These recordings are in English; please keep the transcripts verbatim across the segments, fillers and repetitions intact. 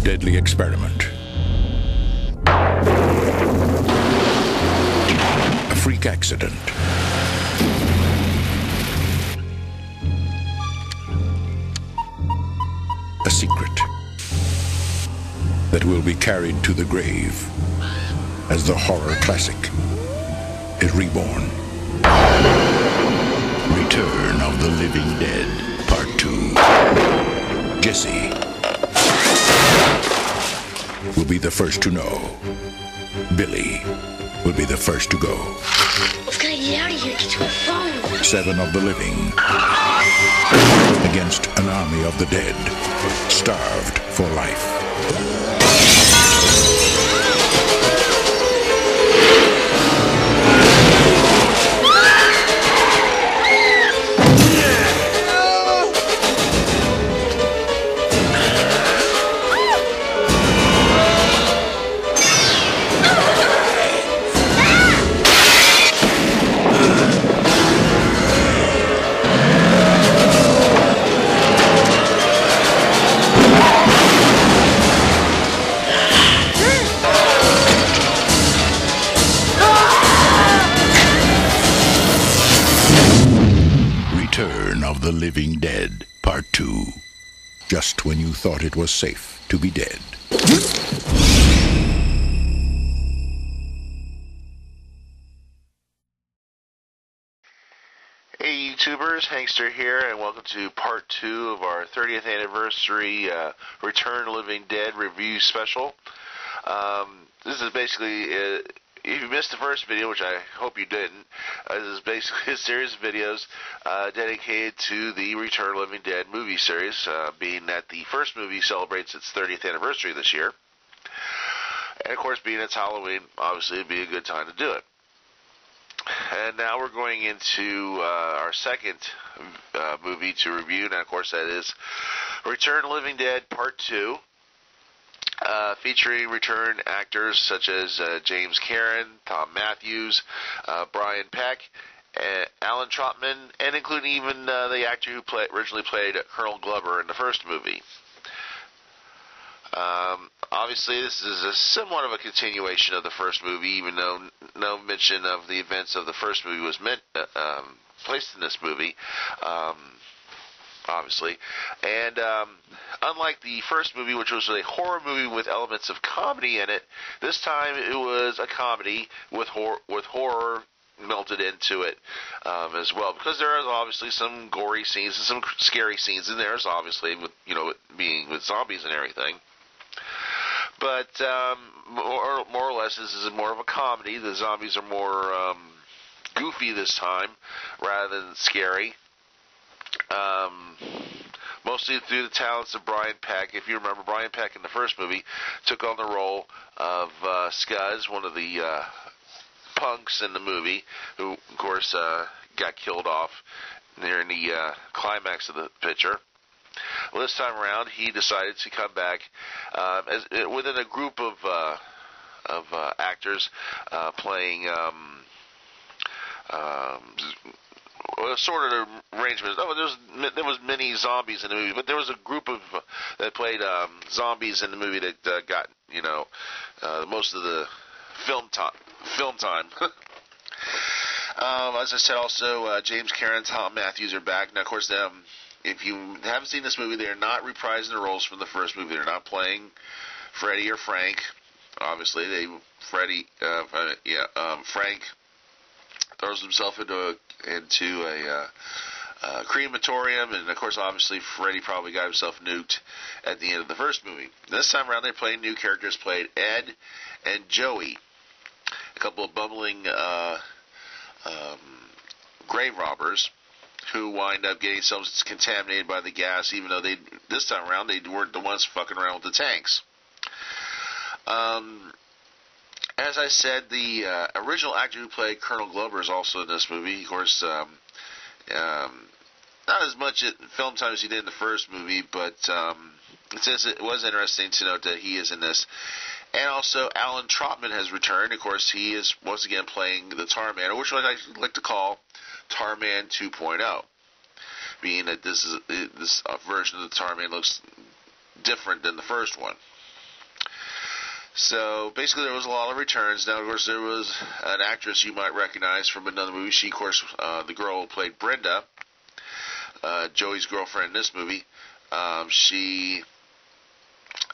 the deadly experiment. A freak accident. A secret that will be carried to the grave as the horror classic is reborn. Return of the Living Dead, Part two. Jesse will be the first to know. Billy will be the first to go. We've got to get out of here, get to our phone. Seven of the living against an army of the dead, starved for life. The Living Dead, Part two. Just when you thought it was safe to be dead. Hey YouTubers, Hankster here, and welcome to Part two of our thirtieth anniversary uh, Return of the Living Dead review special. Um, this is basically... Uh, If you missed the first video, which I hope you didn't, uh, this is basically a series of videos uh, dedicated to the Return of the Living Dead movie series, uh, being that the first movie celebrates its thirtieth anniversary this year. And of course, being it's Halloween, obviously it would be a good time to do it. And now we're going into uh, our second uh, movie to review, and of course that is Return of the Living Dead Part two. Uh, featuring return actors such as uh, James Karen, Thom Mathews, uh, Brian Peck, uh, Alan Trotman, and including even uh, the actor who play, originally played Colonel Glover in the first movie. Um, obviously, this is a somewhat of a continuation of the first movie, even though no mention of the events of the first movie was meant, uh, um, placed in this movie. Um, Obviously, and um, unlike the first movie, which was a horror movie with elements of comedy in it, this time it was a comedy with hor with horror melted into it um, as well. Because there is obviously some gory scenes and some scary scenes in there, as obviously with you know it being with zombies and everything. But um, more, more or less, this is more of a comedy. The zombies are more um, goofy this time rather than scary. Um, mostly through the talents of Brian Peck. If you remember, Brian Peck in the first movie took on the role of uh, Scuzz, one of the uh, punks in the movie, who, of course, uh, got killed off near the uh, climax of the picture. Well, this time around, he decided to come back um, as, within a group of, uh, of uh, actors uh, playing... Um, um, sort of arrangements. Oh, there was, there was many zombies in the movie, but there was a group of uh, that played um, zombies in the movie that uh, got you know uh, most of the film time. Film time. um, as I said, also uh, James Karen, Thom Mathews are back now. Of course, um, if you haven't seen this movie, they are not reprising the roles from the first movie. They're not playing Freddy or Frank. Obviously, they Freddy, uh, yeah, um, Frank throws himself into a into a uh, uh, crematorium, and of course, obviously, Freddy probably got himself nuked at the end of the first movie. This time around, they played new characters, played Ed and Joey, a couple of bumbling uh, um, grave robbers who wind up getting themselves contaminated by the gas, even though they this time around they weren't the ones fucking around with the tanks. Um. As I said, the uh, original actor who played Colonel Glover is also in this movie. Of course, um, um, not as much at film time as he did in the first movie, but um, since it was interesting to note that he is in this. And also, Alan Trotman has returned. Of course, he is once again playing the Tar Man, which I like to call Tar Man two point oh, being that this is this version of the Tar Man looks different than the first one. So basically there was a lot of returns. Now, of course, there was an actress you might recognize from another movie. She, of course, uh, the girl who played Brenda, uh, Joey's girlfriend in this movie. Um, she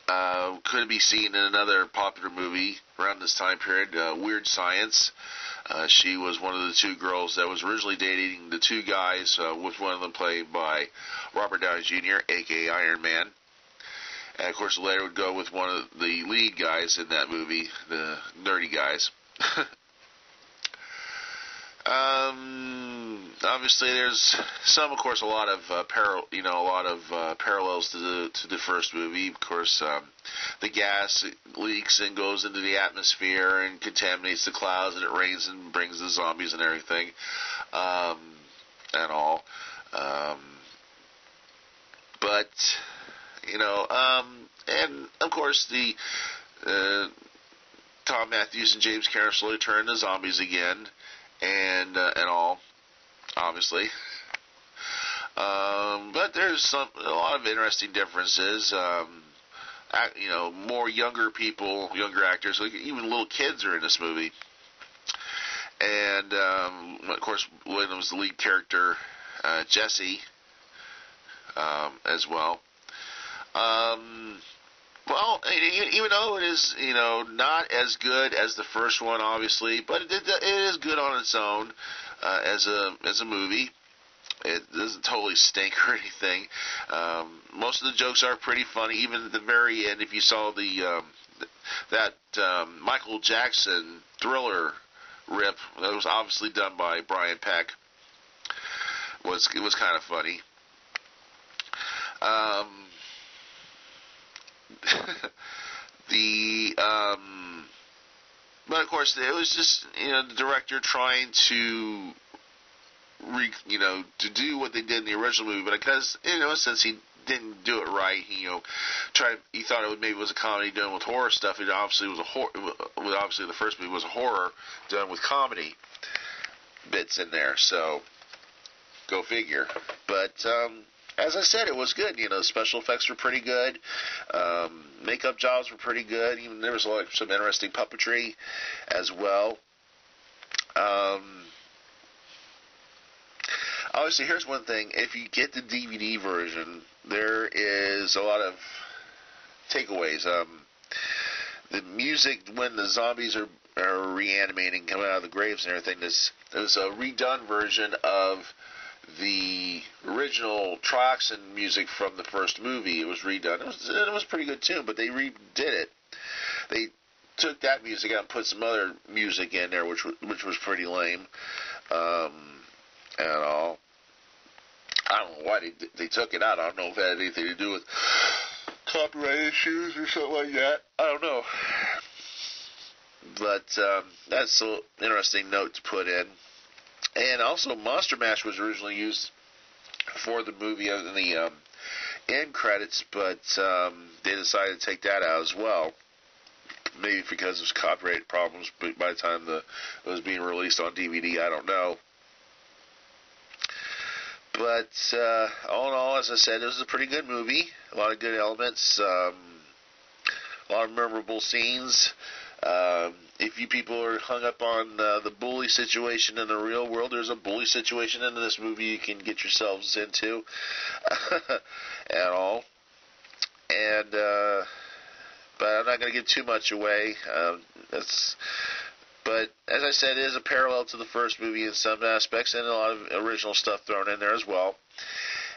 uh, could be seen in another popular movie around this time period, uh, Weird Science. Uh, she was one of the two girls that was originally dating the two guys, uh, with one of them played by Robert Downey Junior, a k a. Iron Man. And, of course, later would go with one of the lead guys in that movie, the nerdy guys. um, obviously, there's some, of course, a lot of uh, paral you know, a lot of uh, parallels to the to the first movie. Of course, um, the gas leaks and goes into the atmosphere and contaminates the clouds, and it rains and brings the zombies and everything, um, and all. Um, but You know, um, and of course the uh, Thom Mathews and James Karen slowly turn into zombies again, and uh, and all, obviously. Um, but there's some a lot of interesting differences. Um, act, you know, more younger people, younger actors, like even little kids are in this movie. And um, of course, William's the lead character, uh, Jesse, um, as well. Um, well, even though it is, you know, not as good as the first one, obviously, but it, it is good on its own, uh, as a, as a movie. It doesn't totally stink or anything. Um, most of the jokes are pretty funny, even at the very end, if you saw the, um, that, um, Michael Jackson Thriller rip, that was obviously done by Brian Peck, was, it was kind of funny. Um, the um but of course it was just, you know, the director trying to re, you know to do what they did in the original movie, but because, you know, since he didn't do it right, he, you know tried he thought it would maybe was a comedy done with horror stuff. It obviously was a horror. Obviously the first movie was a horror done with comedy bits in there, so go figure. But um as I said, it was good. You know, special effects were pretty good. Um, makeup jobs were pretty good. Even there was a lot of, some interesting puppetry as well. Um, obviously, here's one thing: if you get the D V D version, there is a lot of takeaways. Um, the music when the zombies are, are reanimating, coming out of the graves and everything. This there's a redone version of the original Trioxin music from the first movie. It was redone. It was, it was pretty good too, but they redid it. They took that music out and put some other music in there, which was, which was pretty lame, um, and all. I don't know why they they took it out. I don't know if it had anything to do with copyright issues or something like that. I don't know. But um, that's an interesting note to put in. And also, Monster Mash was originally used for the movie in the um, end credits, but um, they decided to take that out as well. Maybe because of copyright problems, but by the time the, it was being released on D V D, I don't know. But uh, all in all, as I said, it was a pretty good movie. A lot of good elements, um, a lot of memorable scenes. Um, if you people are hung up on uh, the bully situation in the real world, there's a bully situation in this movie you can get yourselves into and all. And, uh, but I'm not going to give too much away. Um, that's, but as I said, it is a parallel to the first movie in some aspects, and a lot of original stuff thrown in there as well.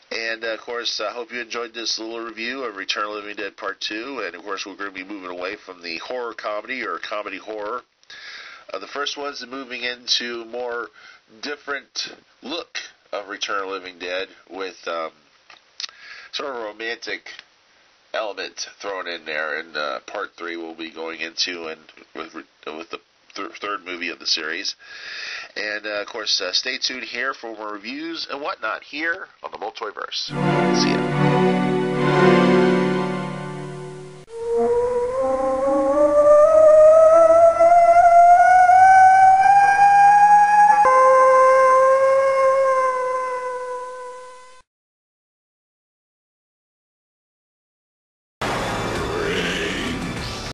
And, uh, of course, I hope you enjoyed this little review of Return of the Living Dead Part two. And, of course, we're going to be moving away from the horror comedy or comedy horror. Uh, the first one's moving into more different look of Return of the Living Dead with um, sort of a romantic element thrown in there. And uh, Part three we'll be going into and with, with the th third movie of the series. And, uh, of course, uh, stay tuned here for more reviews and whatnot here on the Multoyverse. See ya.